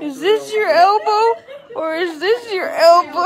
Is this your elbow or is this your elbow?